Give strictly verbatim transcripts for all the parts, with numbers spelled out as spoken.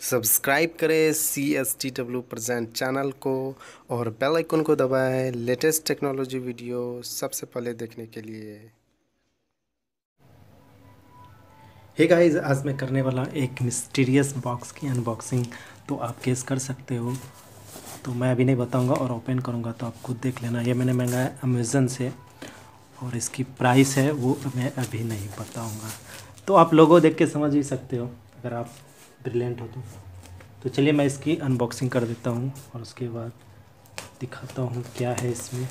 Subscribe करें C S T W present channel को और बेल आइकन को दबाएं लेटेस्ट टेक्नोलॉजी वीडियो सबसे पहले देखने के लिए। हे गाइस, आज मैं करने वाला एक मिस्टीरियस बॉक्स की अनबॉक्सिंग। तो आप गेस कर सकते हो, तो मैं अभी नहीं बताऊंगा और ओपन करूंगा, तो आप खुद देख लेना। ये मैंने मंगाया अमेज़न से और इसकी प्राइस है वो मैं अभी नहीं बताऊँगा, तो आप लोगों देख के समझ ही सकते हो अगर आप ब्रिलियंट हो तो। तो चलिए मैं इसकी अनबॉक्सिंग कर देता हूँ और उसके बाद दिखाता हूँ क्या है इसमें।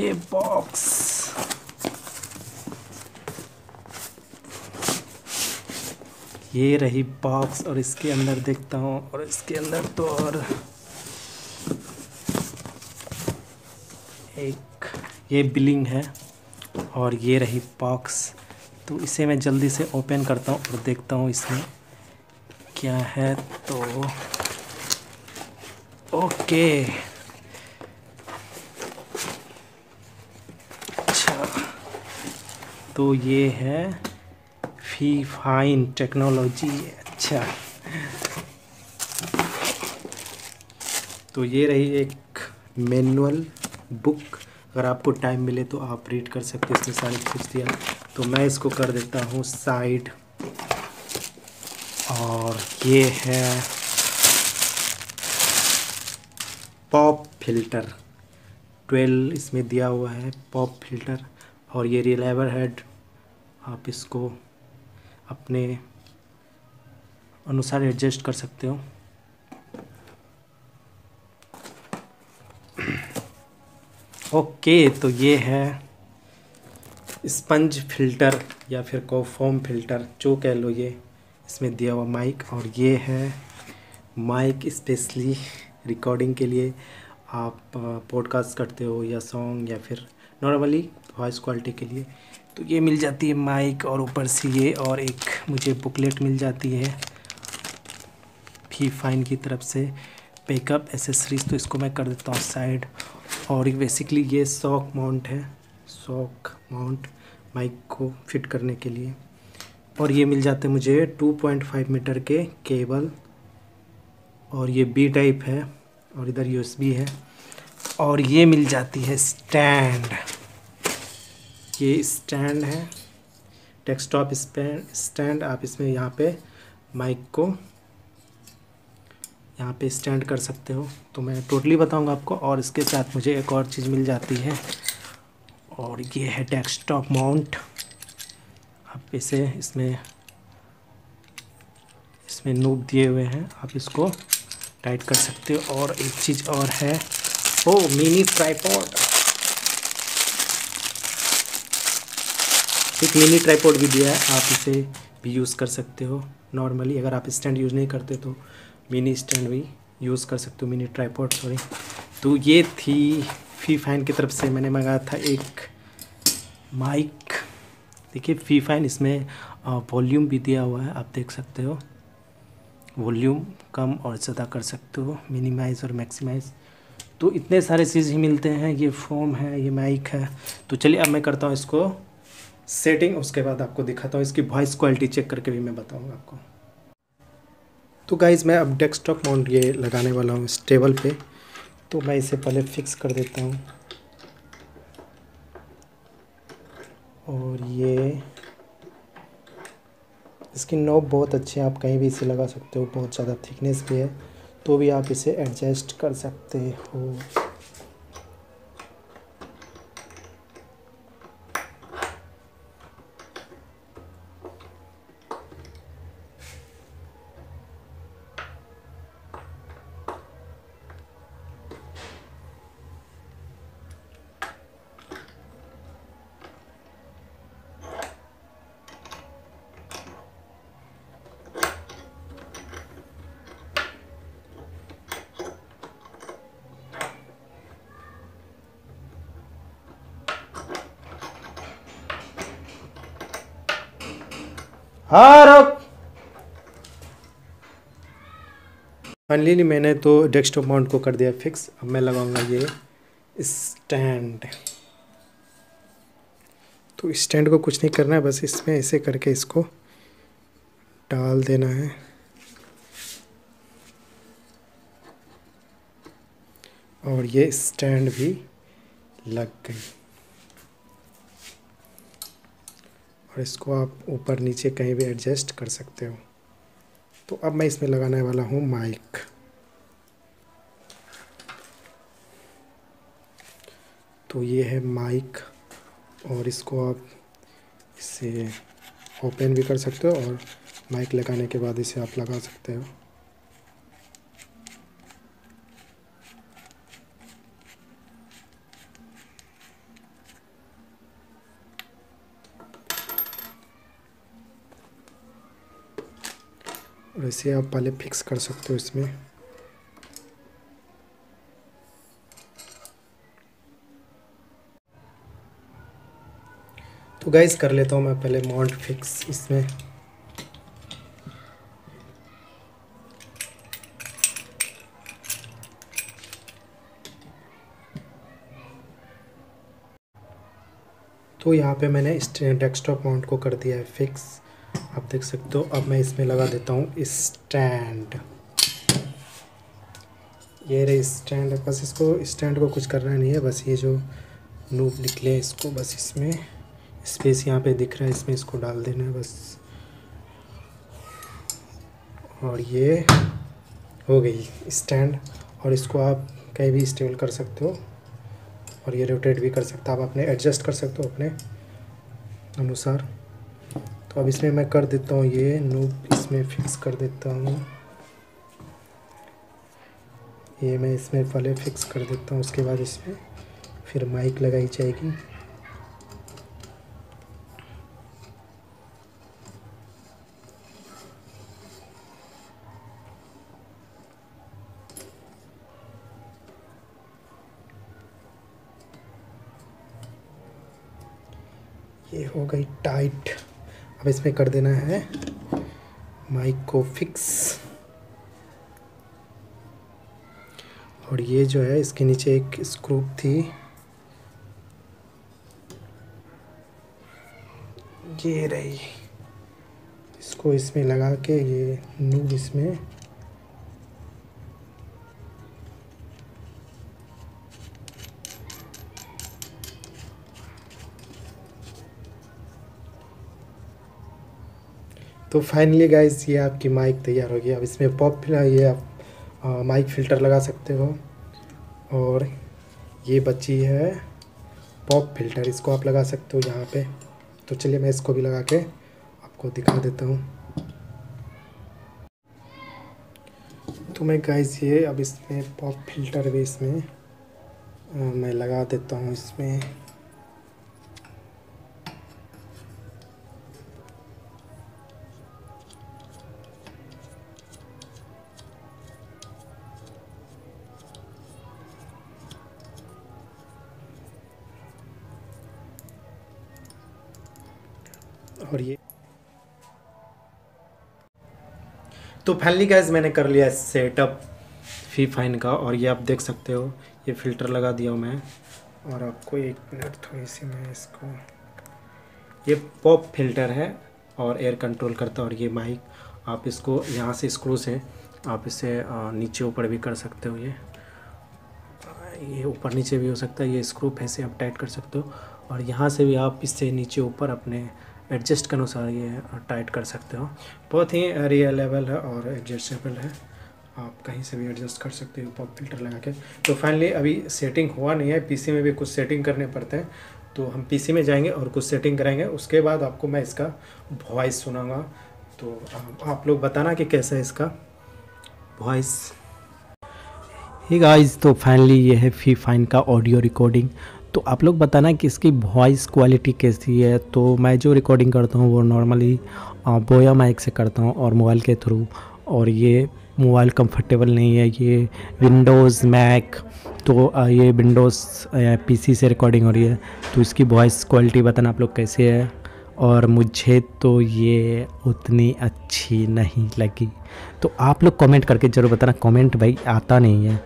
ये बॉक्स ये रही बॉक्स और इसके अंदर देखता हूँ, और इसके अंदर तो और एक ये बिलिंग है और ये रही बॉक्स। तो इसे मैं जल्दी से ओपन करता हूँ और देखता हूँ इसमें क्या है। तो ओके, अच्छा, तो ये है फिफाइन टेक्नोलॉजी। अच्छा, तो ये रही एक मैनुअल बुक, अगर आपको टाइम मिले तो आप रीड कर सकते हो, इसमें सारी कुछ दिया। तो मैं इसको कर देता हूँ साइड। और ये है पॉप फिल्टर ट्वेल्व, इसमें दिया हुआ है पॉप फिल्टर। और ये रिलाइवर हेड, आप इसको अपने अनुसार एडजस्ट कर सकते हो। ओके, तो ये है स्पंज फिल्टर या फिर को फोम फिल्टर जो कह लो, ये इसमें दिया हुआ माइक। और ये है माइक स्पेशली रिकॉर्डिंग के लिए, आप पॉडकास्ट करते हो या सॉन्ग या फिर नॉर्मली वॉइस क्वालिटी के लिए, तो ये मिल जाती है माइक। और ऊपर से ये और एक मुझे बुकलेट मिल जाती है फिफाइन की तरफ से पिकअप एसेसरीज, तो इसको मैं कर देता हूँ साइड। और बेसिकली ये सॉक माउंट है, सॉक माउंट माइक को फिट करने के लिए। और ये मिल जाते मुझे टू पॉइंट फाइव मीटर के केबल, और ये बी टाइप है और इधर यूएसबी है। और ये मिल जाती है स्टैंड, ये स्टैंड है डेस्कटॉप स्टैंड, आप इसमें यहाँ पे माइक को यहाँ पे स्टैंड कर सकते हो, तो मैं टोटली बताऊंगा आपको। और इसके साथ मुझे एक और चीज़ मिल जाती है, और ये है डेस्कटॉप माउंट, आप इसे इसमें इसमें नूब दिए हुए हैं, आप इसको टाइट कर सकते हो। और एक चीज़ और है, ओ मिनी ट्राइपॉड, एक मिनी ट्राइपॉड भी दिया है, आप इसे भी यूज़ कर सकते हो नॉर्मली। अगर आप स्टैंड यूज़ नहीं करते तो मिनी स्टैंड भी यूज़ कर सकते हो, मिनी ट्राइपॉड सॉरी। तो ये थी फिफाइन की तरफ से मैंने मंगाया था एक माइक। देखिए फिफाइन, इसमें वॉल्यूम भी दिया हुआ है, आप देख सकते हो, वॉल्यूम कम और ज़्यादा कर सकते हो, मिनिमाइज और मैक्सिमाइज। तो इतने सारे चीज़ ही मिलते हैं, ये फोम है, ये माइक है। तो चलिए अब मैं करता हूँ इसको सेटिंग, उसके बाद आपको दिखाता हूँ इसकी वॉइस क्वालिटी चेक करके भी मैं बताऊँगा आपको। तो गाइज़, मैं अब डेस्कटॉप माउंट ये लगाने वाला हूँ इस टेबल पे, तो मैं इसे पहले फिक्स कर देता हूँ। और ये इसकी नॉब बहुत अच्छी है, आप कहीं भी इसे लगा सकते हो, बहुत ज़्यादा थिकनेस भी है, तो भी आप इसे एडजस्ट कर सकते हो। फाइनली मैंने तो डेस्कटॉप माउंट को कर दिया फिक्स। अब मैं लगाऊंगा ये स्टैंड। तो स्टैंड को कुछ नहीं करना है, बस इसमें ऐसे करके इसको डाल देना है। और ये स्टैंड भी लग गई। और इसको आप ऊपर नीचे कहीं भी एडजस्ट कर सकते हो। तो अब मैं इसमें लगाने वाला हूँ माइक। तो ये है माइक और इसको आप इसे ओपन भी कर सकते हो और माइक लगाने के बाद इसे आप लगा सकते हो। और इसे आप पहले फिक्स कर सकते हो इसमें। तो गाइस कर लेता हूँ मैं पहले माउंट फिक्स इसमें। तो यहाँ पे मैंने डेस्कटॉप माउंट को कर दिया है फिक्स, आप देख सकते हो। अब मैं इसमें लगा देता हूँ स्टैंड। ये रे स्टैंड, बस इसको स्टैंड को कुछ करना नहीं है, बस ये जो नूब निकले हैं इसको बस इसमें स्पेस यहाँ पे दिख रहा है इसमें इसको डाल देना है बस। और ये हो गई स्टैंड। और इसको आप कहीं भी स्टेबल कर सकते हो और ये रोटेट भी कर सकते हो, आप अपने एडजस्ट कर सकते हो अपने अनुसार। तो अब इसमें मैं कर देता हूँ ये नूब इसमें फिक्स कर देता हूँ। ये मैं इसमें पहले फिक्स कर देता हूँ, उसके बाद इसमें फिर माइक लगाई जाएगी। ये हो गई टाइट। अब इसमें कर देना है माइक को फिक्स। और ये जो है इसके नीचे एक स्क्रू थी, ये रही, इसको इसमें लगा के ये नूब इसमें तो फाइनली गाइस ये आपकी माइक तैयार हो गई। अब इसमें पॉप ये आप माइक फ़िल्टर लगा सकते हो। और ये बची है पॉप फिल्टर, इसको आप लगा सकते हो यहाँ पे। तो चलिए मैं इसको भी लगा के आपको दिखा देता हूँ। तो मैं गाइस ये अब इसमें पॉप फिल्टर भी इसमें आ, मैं लगा देता हूँ इसमें। और ये तो फाइनली गाइस मैंने कर लिया सेटअप फिफाइन का। और ये आप देख सकते हो ये फ़िल्टर लगा दिया हूँ मैं। और आपको एक मिनट थोड़ी सी मैं इसको, ये पॉप फिल्टर है और एयर कंट्रोल करता है। और ये माइक आप इसको यहाँ से स्क्रू से आप इसे नीचे ऊपर भी कर सकते हो। ये ये ऊपर नीचे भी हो सकता है। ये स्क्रू फैसे आप टाइट कर सकते हो और यहाँ से भी आप इससे नीचे ऊपर अपने एडजस्ट के अनुसार ये टाइट कर सकते हो। बहुत ही रिलायबल है और एडजस्टेबल है, आप कहीं से भी एडजस्ट कर सकते हो पॉप फिल्टर लगा के। तो फाइनली अभी सेटिंग हुआ नहीं है, पीसी में भी कुछ सेटिंग करने पड़ते हैं। तो हम पीसी में जाएंगे और कुछ सेटिंग करेंगे, उसके बाद आपको मैं इसका वॉइस सुनाऊँगा। तो आप लोग बताना कि कैसा है इसका वॉइस। हे गाइस, तो फाइनली ये है फिफाइन का ऑडियो रिकॉर्डिंग। तो आप लोग बताना कि इसकी वॉइस क्वालिटी कैसी है। तो मैं जो रिकॉर्डिंग करता हूँ वो नॉर्मली बोया माइक से करता हूँ और मोबाइल के थ्रू। और ये मोबाइल कंफर्टेबल नहीं है, ये विंडोज़ मैक, तो ये विंडोज़ पीसी से रिकॉर्डिंग हो रही है। तो इसकी वॉइस क्वालिटी बताना आप लोग कैसे है। और मुझे तो ये उतनी अच्छी नहीं लगी। तो आप लोग कमेंट करके ज़रूर बताना, कमेंट भाई आता नहीं है।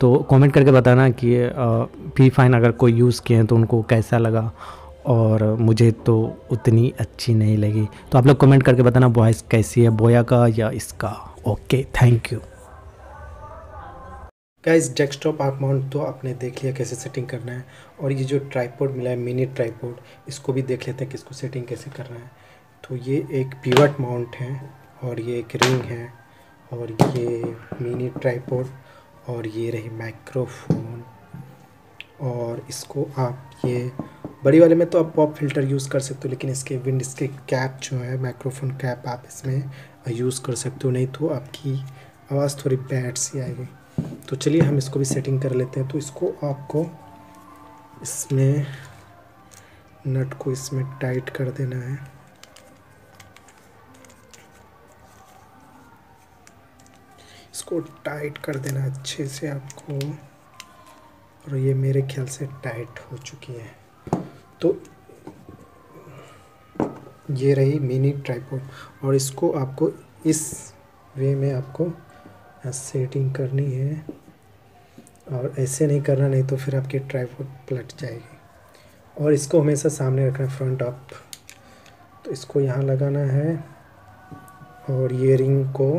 तो कमेंट करके बताना कि फिफाइन अगर कोई यूज़ किए हैं तो उनको कैसा लगा। और मुझे तो उतनी अच्छी नहीं लगी। तो आप लोग कमेंट करके बताना वॉइस कैसी है, बोया का या इसका। Okay, thank you guys. Desktop arm mount तो आपने देख लिया कैसे सेटिंग करना है, और ये जो ट्राइपॉड मिला है मिनी ट्राइपॉड, इसको भी देख लेते हैं कि इसको सेटिंग कैसे करना है। तो ये एक पिवट माउंट है, और ये एक रिंग है, और ये मिनी ट्राइपॉड, और ये रही माइक्रोफोन। और इसको आप ये बड़ी वाले में तो आप पॉप फिल्टर यूज़ कर सकते हो, लेकिन इसके विंड इसके कैप जो है माइक्रोफोन कैप आप इसमें यूज़ कर सकते हो, नहीं तो आपकी आवाज़ थोड़ी बैड सी आएगी। तो चलिए हम इसको भी सेटिंग कर लेते हैं। तो इसको आपको इसमें नट को इसमें टाइट कर देना है, इसको टाइट कर देना अच्छे से आपको। और ये मेरे ख्याल से टाइट हो चुकी है। तो ये रही मिनी ट्राइपॉड, और इसको आपको इस वे में आपको सेटिंग करनी है, और ऐसे नहीं करना, नहीं तो फिर आपकी ट्राइपॉड पलट जाएगी। और इसको हमेशा सामने रखना है, फ्रंट अप। तो इसको यहाँ लगाना है, और ये रिंग को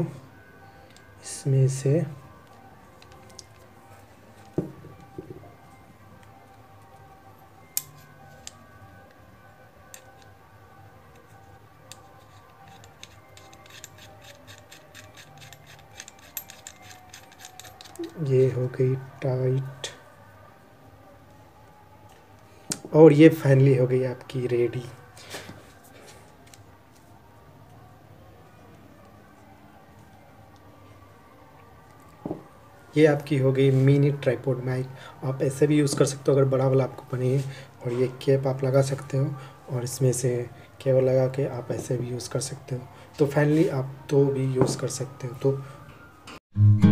इसमें से ये हो गई टाइट, और ये फाइनली हो गई आपकी रेडी। ये आपकी हो गई मिनी ट्राइपॉड माइक। आप ऐसे भी यूज़ कर सकते हो अगर बड़ा वाला आपको बने, और ये कैप आप लगा सकते हो, और इसमें से केबल लगा के आप ऐसे भी यूज़ कर सकते हो। तो फाइनली आप तो भी यूज़ कर सकते हो। तो